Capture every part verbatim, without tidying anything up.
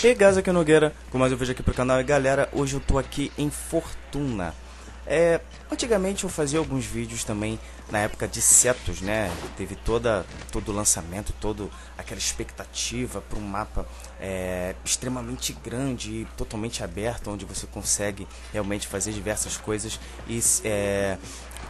E Gaza aqui Nogueira, com mais um vídeo aqui pro canal. E galera, hoje eu tô aqui em Fortuna. É, antigamente eu fazia alguns vídeos também na época de Cetus, né? Teve toda, todo o lançamento, toda aquela expectativa para um mapa é, extremamente grande e totalmente aberto, onde você consegue realmente fazer diversas coisas. E é,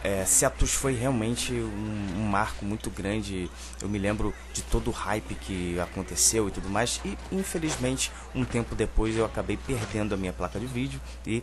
é, Cetus foi realmente um, um marco muito grande. Eu me lembro de todo o hype que aconteceu e tudo mais. E infelizmente, um tempo depois eu acabei perdendo a minha placa de vídeo e...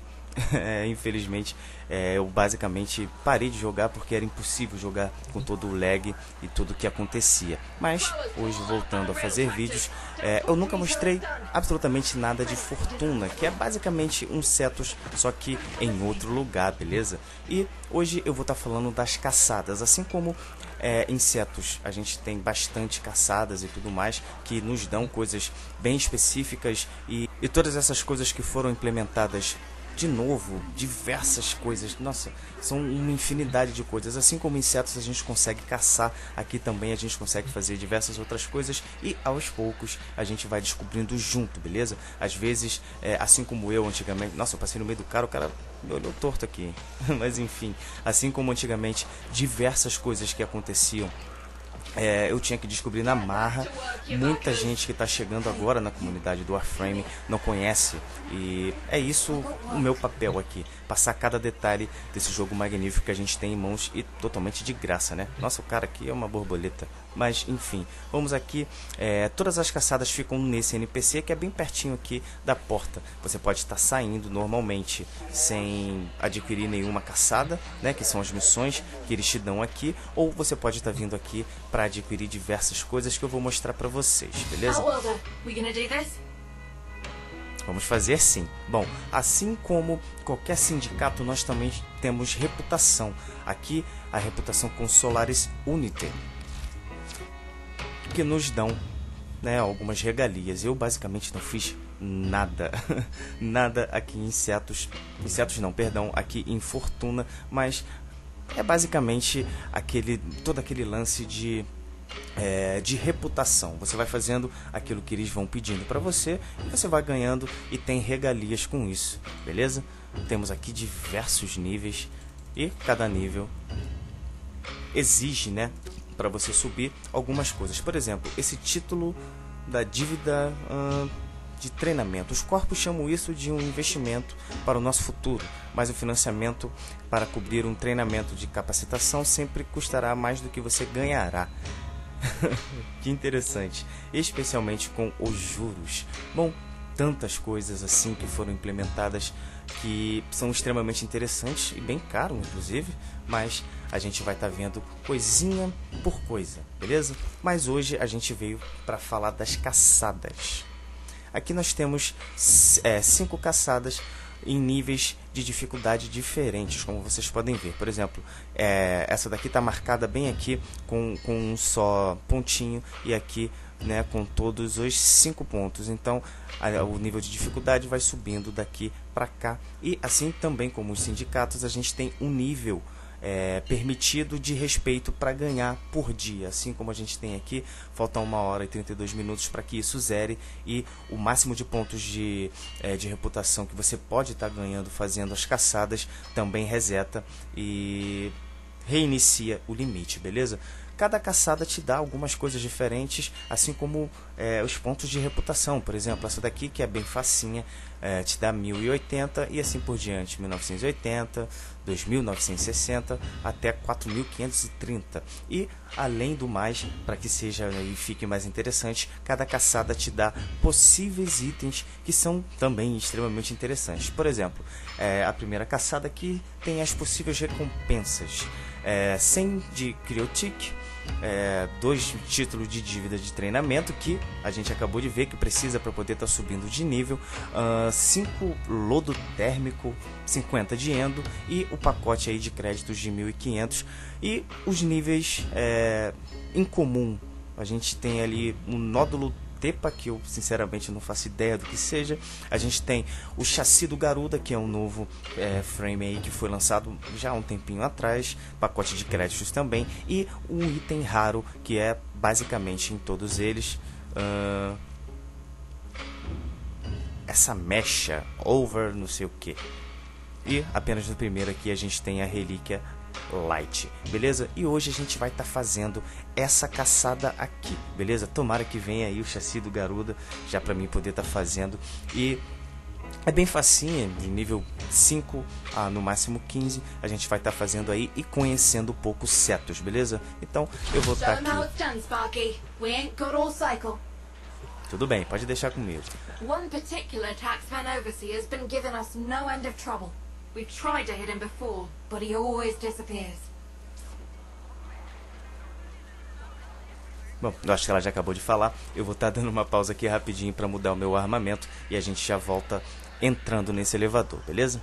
É, infelizmente é, eu basicamente parei de jogar porque era impossível jogar com todo o lag e tudo que acontecia. Mas hoje, voltando a fazer vídeos, é, eu nunca mostrei absolutamente nada de Fortuna, que é basicamente um Cetus, só que em outro lugar, beleza? E hoje eu vou estar falando das caçadas, assim como é, em Cetus a gente tem bastante caçadas e tudo mais, que nos dão coisas bem específicas. E, e todas essas coisas que foram implementadas de novo, diversas coisas, nossa, são uma infinidade de coisas. Assim como insetos a gente consegue caçar, aqui também a gente consegue fazer diversas outras coisas e aos poucos a gente vai descobrindo junto, beleza? Às vezes, é, assim como eu antigamente, nossa, eu passei no meio do cara, o cara me olhou torto aqui, mas enfim, assim como antigamente diversas coisas que aconteciam, É, eu tinha que descobrir na marra. Muita gente que está chegando agora na comunidade do Warframe não conhece, e é isso o meu papel aqui, passar cada detalhe desse jogo magnífico que a gente tem em mãos e totalmente de graça, né? Nossa, o cara aqui é uma borboleta, mas enfim, vamos aqui. É, todas as caçadas ficam nesse N P C que é bem pertinho aqui da porta. Você pode estar saindo normalmente sem adquirir nenhuma caçada, né, que são as missões que eles te dão aqui, ou você pode estar vindo aqui para adquirir diversas coisas que eu vou mostrar pra vocês, beleza? Vamos fazer sim. Bom, assim como qualquer sindicato, nós também temos reputação. Aqui, a reputação com Solaris Unite, que nos dão, né, algumas regalias. Eu basicamente não fiz nada, nada aqui em Cetus, Cetus não, perdão, aqui em Fortuna, mas... é basicamente aquele, todo aquele lance de, é, de reputação. Você vai fazendo aquilo que eles vão pedindo para você e você vai ganhando e tem regalias com isso, beleza? Temos aqui diversos níveis e cada nível exige, né, para você subir algumas coisas. Por exemplo, esse título da dívida... Hum, de treinamento. Os corpos chamam isso de um investimento para o nosso futuro, mas o financiamento para cobrir um treinamento de capacitação sempre custará mais do que você ganhará. Que interessante, especialmente com os juros. Bom, tantas coisas assim que foram implementadas que são extremamente interessantes e bem caro, inclusive, mas a gente vai estar vendo coisinha por coisa, beleza? Mas hoje a gente veio para falar das caçadas. Aqui nós temos é, cinco caçadas em níveis de dificuldade diferentes, como vocês podem ver. Por exemplo, é, essa daqui está marcada bem aqui com, com um só pontinho e aqui, né, com todos os cinco pontos. Então, a, o nível de dificuldade vai subindo daqui para cá. E assim também como os sindicatos, a gente tem um nível É, permitido de respeito para ganhar por dia, assim como a gente tem aqui. Faltam uma hora e trinta e dois minutos para que isso zere e o máximo de pontos de, é, de reputação que você pode estar ganhando fazendo as caçadas também reseta e reinicia o limite, beleza? Cada caçada te dá algumas coisas diferentes, assim como é, os pontos de reputação. Por exemplo, essa daqui que é bem facinha, é, te dá mil e oitenta e assim por diante, mil novecentos e oitenta, dois mil novecentos e sessenta até quatro mil quinhentos e trinta. E além do mais, para que seja e fique mais interessante, cada caçada te dá possíveis itens que são também extremamente interessantes. Por exemplo, é, a primeira caçada aqui tem as possíveis recompensas. É, cem de Criotic, é, dois títulos de dívida de treinamento que a gente acabou de ver que precisa para poder estar tá subindo de nível, uh, cinco lodo térmico, cinquenta de endo e o pacote aí de créditos de mil e quinhentos. E os níveis é, em comum, a gente tem ali um nódulo TEPA, que eu sinceramente não faço ideia do que seja. A gente tem o chassi do Garuda, que é um novo é, frame aí que foi lançado já há um tempinho atrás, pacote de créditos também, e um item raro que é basicamente em todos eles. Uh... essa mecha over não sei o que. E apenas no primeiro aqui a gente tem a relíquia Light, beleza? E hoje a gente vai estar tá fazendo essa caçada aqui, beleza? Tomara que venha aí o chassi do Garuda, já pra mim poder estar tá fazendo. E é bem facinha, de nível cinco a no máximo quinze, a gente vai estar tá fazendo aí e conhecendo um pouco o Cetus, beleza? Então eu vou estar tá aqui. Tudo bem, pode deixar comigo. One particular taxman overseer has been giving us no end of trouble. We've tried to hit him before, but he always disappears. Bom, eu acho que ela já acabou de falar. Eu vou estar tá dando uma pausa aqui rapidinho para mudar o meu armamento e a gente já volta entrando nesse elevador, beleza?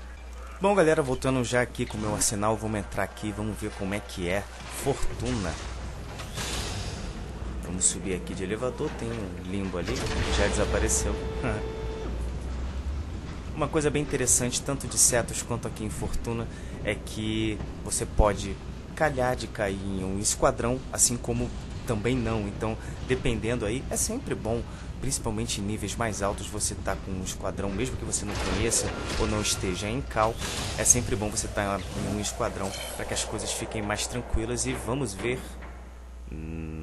Bom, galera, voltando já aqui com o meu arsenal, vamos entrar aqui, vamos ver como é que é Fortuna. Vamos subir aqui de elevador, tem um limbo ali, já desapareceu. Uma coisa bem interessante, tanto de Cetus quanto aqui em Fortuna, é que você pode calhar de cair em um esquadrão, assim como também não. Então, dependendo aí, é sempre bom, principalmente em níveis mais altos, você tá com um esquadrão, mesmo que você não conheça ou não esteja em cal, é sempre bom você estar tá em um esquadrão para que as coisas fiquem mais tranquilas. E vamos ver... Hum...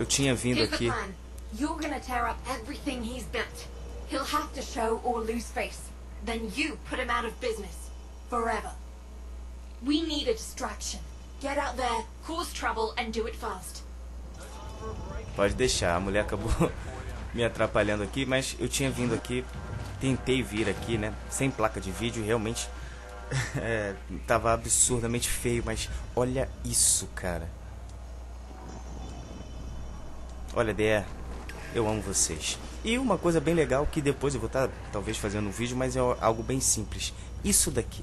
Eu tinha vindo aqui. Pode deixar, a mulher acabou me atrapalhando aqui, mas eu tinha vindo aqui, tentei vir aqui, né? Sem placa de vídeo, realmente é, tava absurdamente feio, mas olha isso, cara. Olha, D E, eu amo vocês. E uma coisa bem legal que depois eu vou estar tá, talvez fazendo um vídeo, mas é algo bem simples. Isso daqui.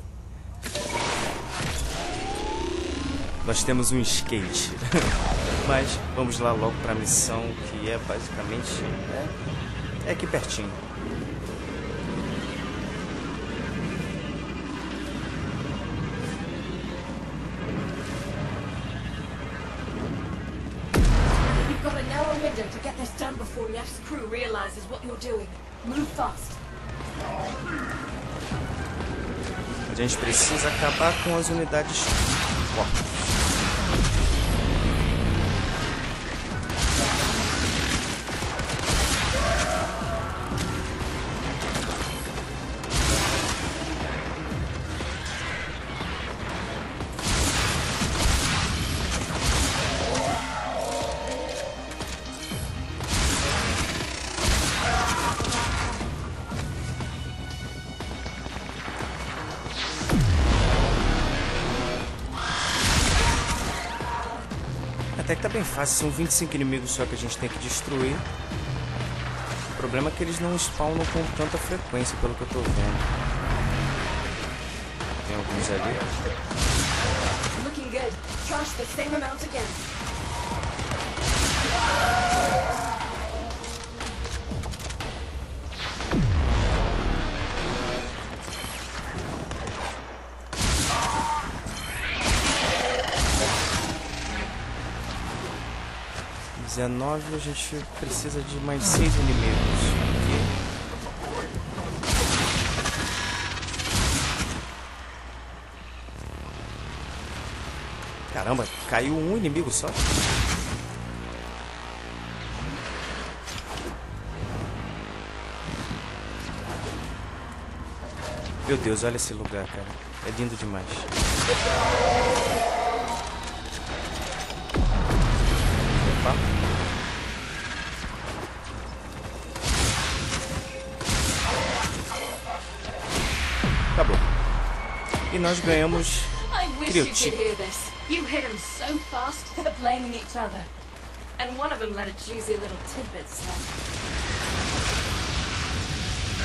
Nós temos um skate. Mas vamos lá logo para a missão, que é basicamente... É, é aqui pertinho. A gente precisa acabar com as unidades Corpus. Até que tá bem fácil, são vinte e cinco inimigos só que a gente tem que destruir. O problema é que eles não spawnam com tanta frequência, pelo que eu tô vendo. Tem alguns ali. dezenove, a gente precisa de mais seis inimigos. Caramba, caiu um inimigo só. Meu Deus, olha esse lugar, cara. É lindo demais. Opa. Acabou. E nós ganhamos Criotic.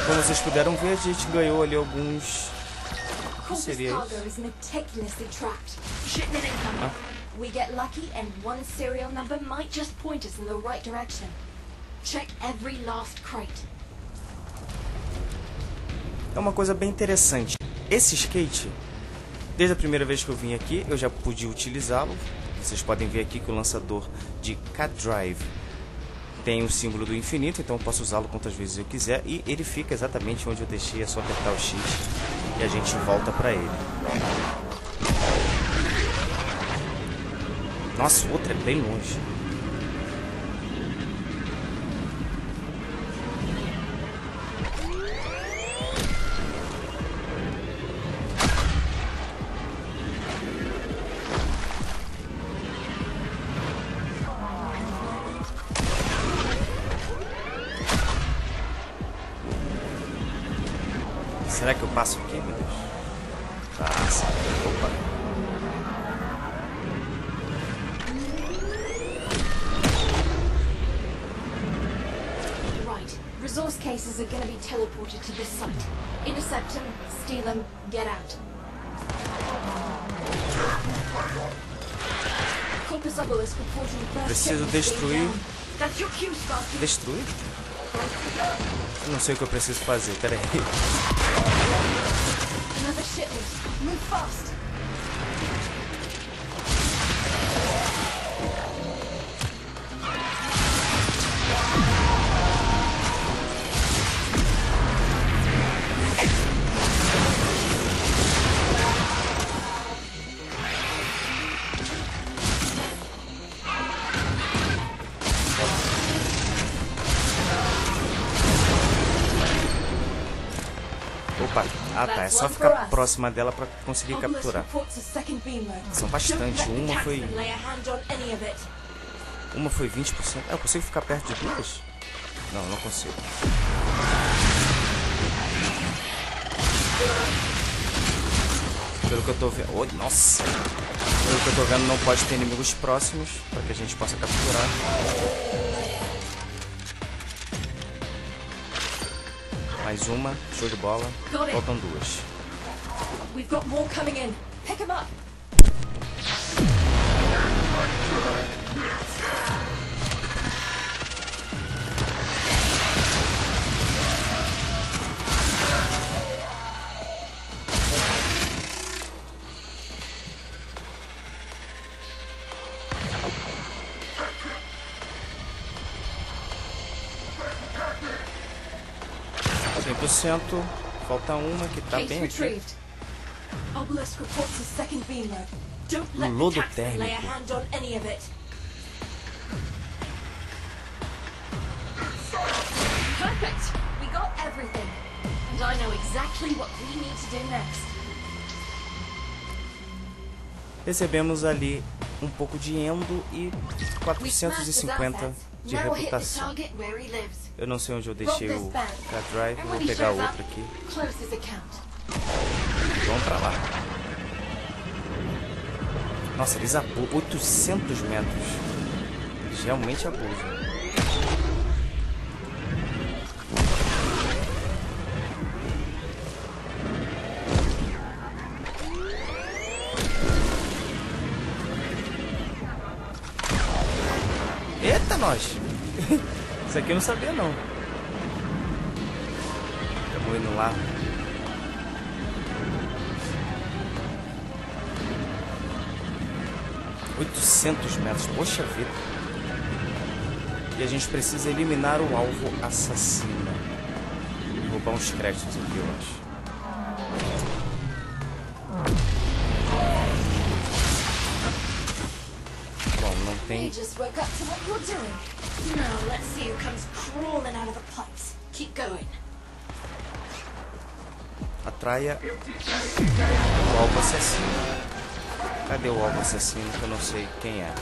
Como vocês puderam ver, a gente ganhou ali alguns... O que seria isso? Ah. É uma coisa bem interessante. Esse skate, Desde a primeira vez que eu vim aqui, eu já pude utilizá-lo. Vocês podem ver aqui que o lançador de K-Drive tem o símbolo do infinito, então eu posso usá-lo quantas vezes eu quiser. E ele fica exatamente onde eu deixei, é só apertar o X e a gente volta para ele. Nossa, o outro é bem longe. Será que eu passo aqui, meu Deus? Passa. Opa. Right. Resource cases are going to be teleported to this site. Intercept them, steal them, get out. Corpus obelisk reporting first. Preciso destruir. Destruir? Não sei o que eu preciso fazer, peraí. Ah tá, é só ficar próxima dela para conseguir capturar. São bastante, uma foi... Uma foi vinte por cento. Ah, eu consigo ficar perto de duas? Não, não consigo. Pelo que eu tô vendo... Oh, nossa! Pelo que eu tô vendo, não pode ter inimigos próximos para que a gente possa capturar. Mais uma, show de bola. Faltam duas. cem por cento, falta uma que tá bem aqui. Um lodo térmico. Recebemos ali um pouco de endo e quatrocentos e cinquenta de reputação. Eu não sei onde eu deixei o K-Drive, vou pegar outro aqui. Vamos pra lá. Nossa, eles abusam. oitocentos metros. Eles realmente abusam. Eita, nós! Isso aqui eu não sabia, não. Estamos indo lá. oitocentos metros, poxa vida. E a gente precisa eliminar o alvo assassino. Vou roubar uns créditos aqui, eu acho. They just woke up to what you're doing. Now let's see who comes crawling out of the pipes. Keep going. Atraia o alvo assassino. Cadê o alvo assassino que eu não sei quem é?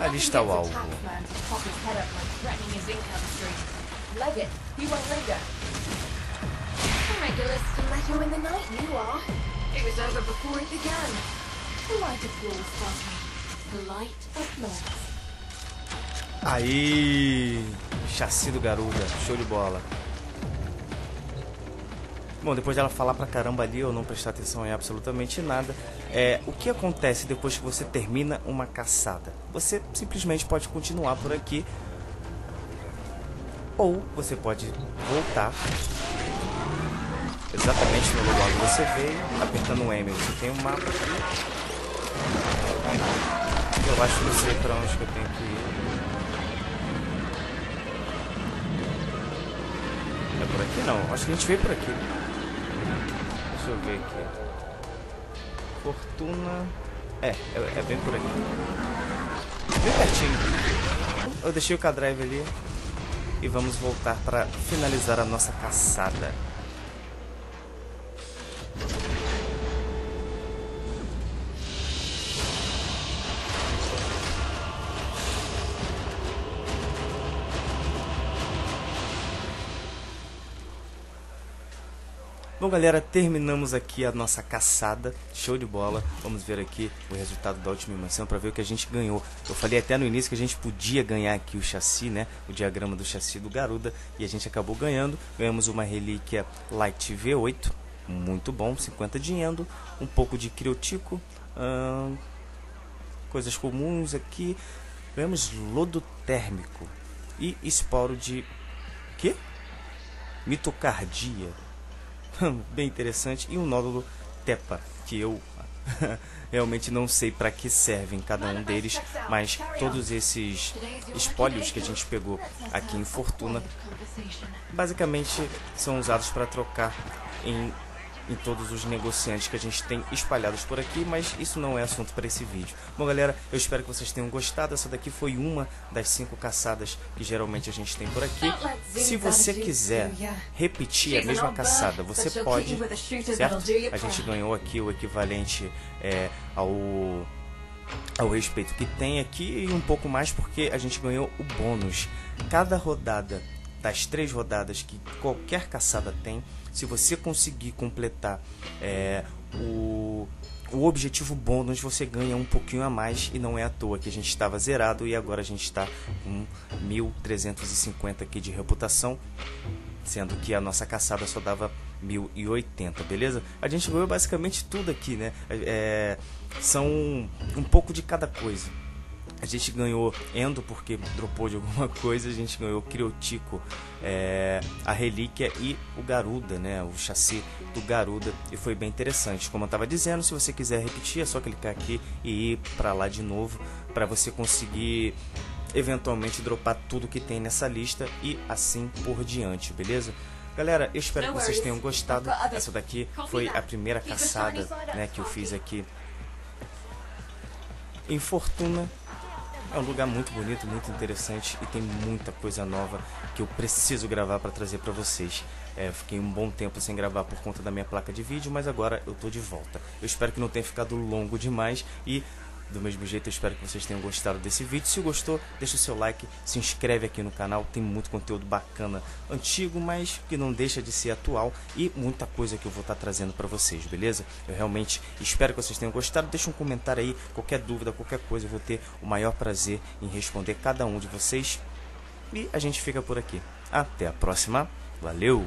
Ali está o alvo. Aí, chassi do Garuda, show de bola. Bom, depois dela falar pra caramba ali, eu não prestar atenção em absolutamente nada. É, o que acontece depois que você termina uma caçada? Você simplesmente pode continuar por aqui, ou você pode voltar exatamente no lugar que você veio. Apertando o M, você tem um mapa. Eu acho que eu sei pra onde que eu tenho que ir. É por aqui não, acho que a gente veio por aqui. Deixa eu ver aqui. Fortuna. É, é, é bem por aqui. Bem pertinho. Eu deixei o K-Drive ali. E vamos voltar para finalizar a nossa caçada. Bom, galera, terminamos aqui a nossa caçada, show de bola. Vamos ver aqui o resultado da última missão para ver o que a gente ganhou. Eu falei até no início que a gente podia ganhar aqui o chassi, né? O diagrama do chassi do Garuda, e a gente acabou ganhando. Ganhamos uma relíquia Light V oito, muito bom, cinquenta de endo, um pouco de criotico, hum, coisas comuns aqui. Ganhamos lodo térmico e esporo de... que? Mitocardia. Bem interessante. E um nódulo TEPA, que eu realmente não sei para que servem cada um deles, mas todos esses espólios que a gente pegou aqui em Fortuna basicamente são usados para trocar em, em todos os negociantes que a gente tem espalhados por aqui, mas isso não é assunto para esse vídeo. Bom, galera, eu espero que vocês tenham gostado. Essa daqui foi uma das cinco caçadas que geralmente a gente tem por aqui. Se você quiser repetir a mesma caçada, você pode, certo? A gente ganhou aqui o equivalente é, ao... ao respeito que tem aqui e um pouco mais, porque a gente ganhou o bônus. Cada rodada das três rodadas que qualquer caçada tem, se você conseguir completar é, o, o objetivo bônus, você ganha um pouquinho a mais, e não é à toa que a gente estava zerado e agora a gente está com mil trezentos e cinquenta aqui de reputação, sendo que a nossa caçada só dava mil e oitenta, beleza? A gente ganhou basicamente tudo aqui, né? É, são um pouco de cada coisa. A gente ganhou endo porque dropou de alguma coisa, a gente ganhou criotico, é, a relíquia e o Garuda, né? O chassi do Garuda, e foi bem interessante. Como eu estava dizendo, se você quiser repetir, é só clicar aqui e ir para lá de novo para você conseguir eventualmente dropar tudo que tem nessa lista e assim por diante, beleza? Galera, eu espero que vocês tenham gostado. Essa daqui foi a primeira caçada, né, que eu fiz aqui em Fortuna. É um lugar muito bonito, muito interessante, e tem muita coisa nova que eu preciso gravar para trazer para vocês. É, fiquei um bom tempo sem gravar por conta da minha placa de vídeo, mas agora eu tô de volta. Eu espero que não tenha ficado longo demais e, do mesmo jeito, eu espero que vocês tenham gostado desse vídeo. Se gostou, deixa o seu like, se inscreve aqui no canal. Tem muito conteúdo bacana, antigo, mas que não deixa de ser atual, e muita coisa que eu vou estar trazendo para vocês, beleza? Eu realmente espero que vocês tenham gostado. Deixa um comentário aí, qualquer dúvida, qualquer coisa, eu vou ter o maior prazer em responder cada um de vocês. E a gente fica por aqui. Até a próxima. Valeu!